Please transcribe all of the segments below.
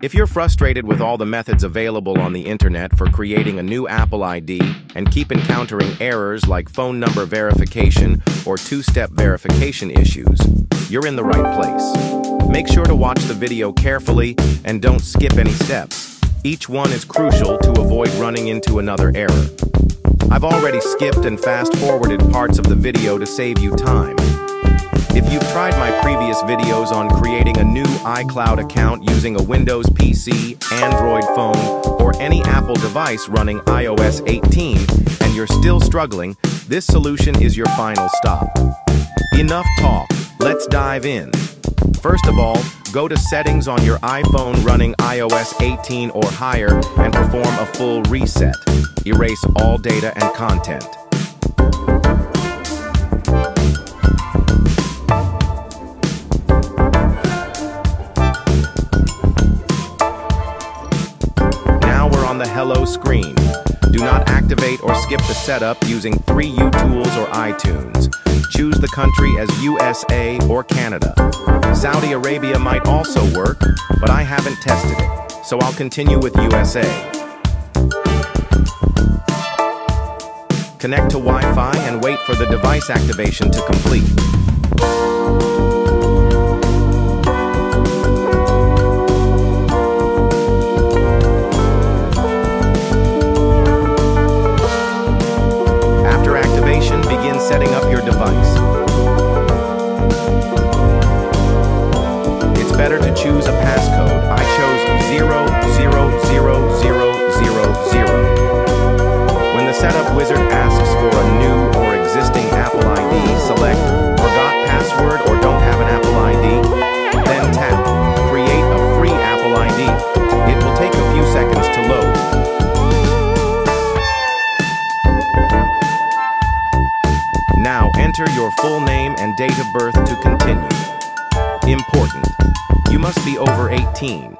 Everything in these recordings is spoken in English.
If you're frustrated with all the methods available on the internet for creating a new Apple ID and keep encountering errors like phone number verification or two-step verification issues, you're in the right place. Make sure to watch the video carefully and don't skip any steps. Each one is crucial to avoid running into another error. I've already skipped and fast-forwarded parts of the video to save you time. If you've tried my previous videos on creating a new iCloud account using a Windows PC, Android phone, or any Apple device running iOS 18, and you're still struggling, this solution is your final stop. Enough talk, let's dive in. First of all, go to Settings on your iPhone running iOS 18 or higher and perform a full reset. Erase all data and content. The hello screen. Do not activate or skip the setup using 3U tools or iTunes. Choose the country as USA or Canada. Saudi Arabia might also work, but I haven't tested it, so I'll continue with USA. Connect to Wi-Fi and wait for the device activation to complete. Setting up your device. It's better to choose a passcode. I chose 000000. When the setup wizard asks for a new or existing Apple ID, select Forgot Password or Don't Have an Apple ID, then tap Create a Free Apple ID. It will take a few seconds to load. Now enter your full name and date of birth to continue. Important. You must be over 18,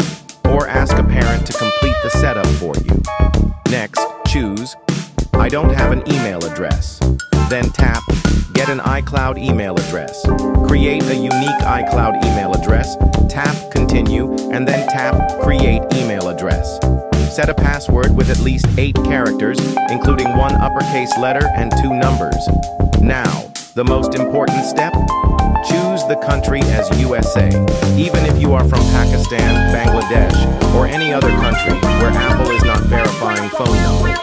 or ask a parent to complete the setup for you. Next, choose I don't have an email address. Then tap Get an iCloud email address. Create a unique iCloud email address. Tap Continue and then tap Create email address. Set a password with at least 8 characters, including 1 uppercase letter and 2 numbers. Now, the most important step, choose the country as USA. Even if you are from Pakistan, Bangladesh, or any other country where Apple is not verifying phone numbers.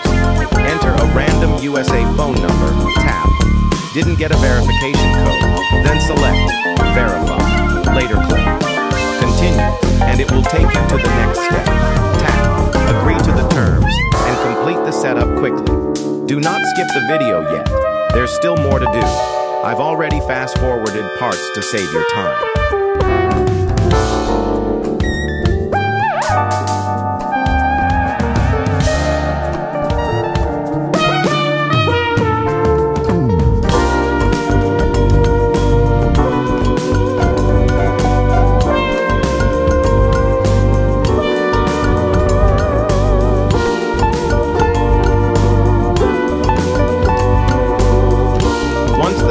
Enter a random USA phone number, tap. Didn't get a verification code, then select Verify, later click Continue, and it will take you to the next step. Tap, agree to the terms, and complete the setup quickly. Do not skip the video yet. There's still more to do. I've already fast-forwarded parts to save your time.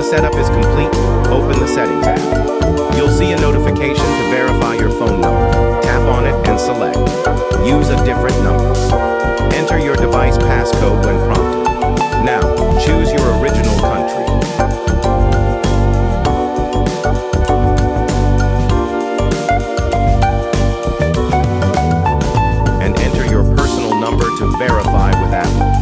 Setup is complete, open the Settings app. You'll see a notification to verify your phone number. Tap on it and select Use a different number. Enter your device passcode when prompted. Now, choose your original country. And enter your personal number to verify with Apple.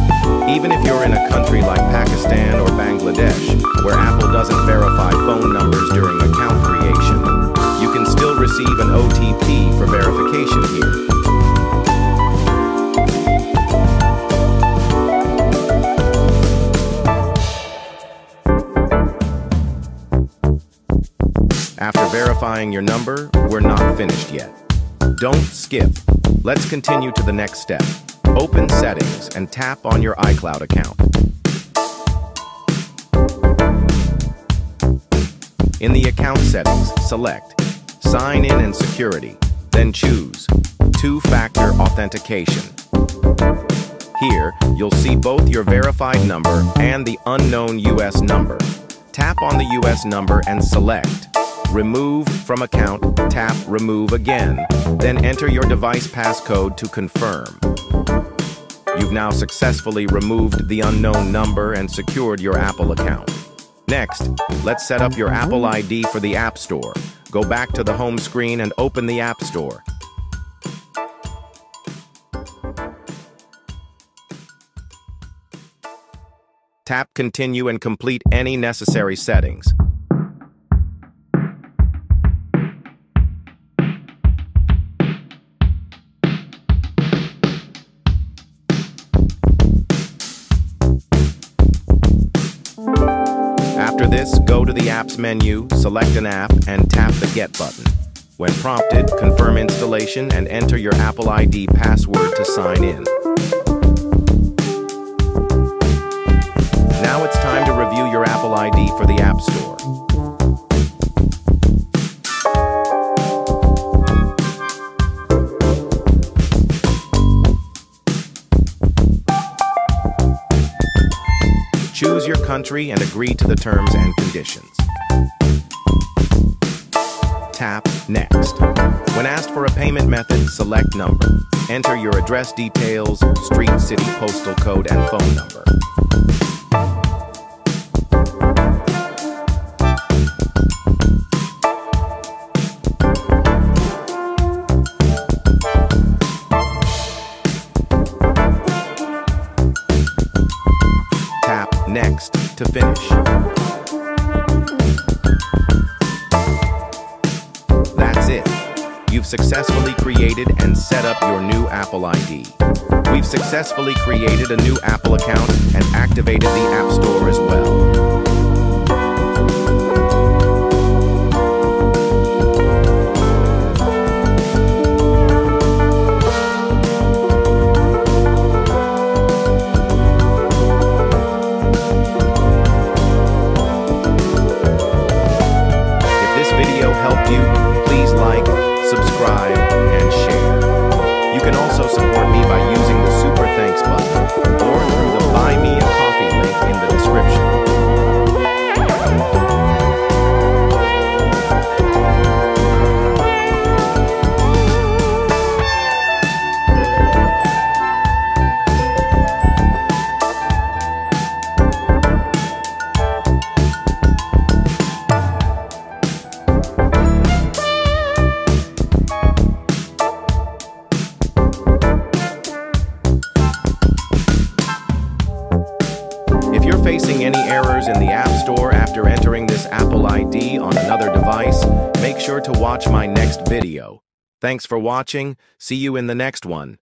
Even if you're in a country like Pakistan or Bangladesh, where Apple doesn't verify phone numbers during account creation, you can still receive an OTP for verification here. After verifying your number, we're not finished yet. Don't skip. Let's continue to the next step. Open Settings and tap on your iCloud account. In the account settings, select Sign in and Security, then choose Two-Factor Authentication. Here, you'll see both your verified number and the unknown US number. Tap on the US number and select Remove from account, tap remove again, then enter your device passcode to confirm. You've now successfully removed the unknown number and secured your Apple account. Next, let's set up your Apple ID for the App Store. Go back to the home screen and open the App Store. Tap Continue and complete any necessary settings. After this, go to the Apps menu, select an app, and tap the Get button. When prompted, confirm installation and enter your Apple ID password to sign in. Now it's time to review your Apple ID for the App Store. Choose your country and agree to the terms and conditions. Tap Next. When asked for a payment method, select number. Enter your address details, street, city, postal code, and phone number. Next to finish. That's it. You've successfully created and set up your new Apple ID. We've successfully created a new Apple account and activated the App Store as well. Helped you, please like, subscribe, and share. You can also support me by using the Super Thanks button or through the Buy Me a Coffee link in the description. If you're facing any errors in the App Store after entering this Apple ID on another device, make sure to watch my next video. Thanks for watching. See you in the next one.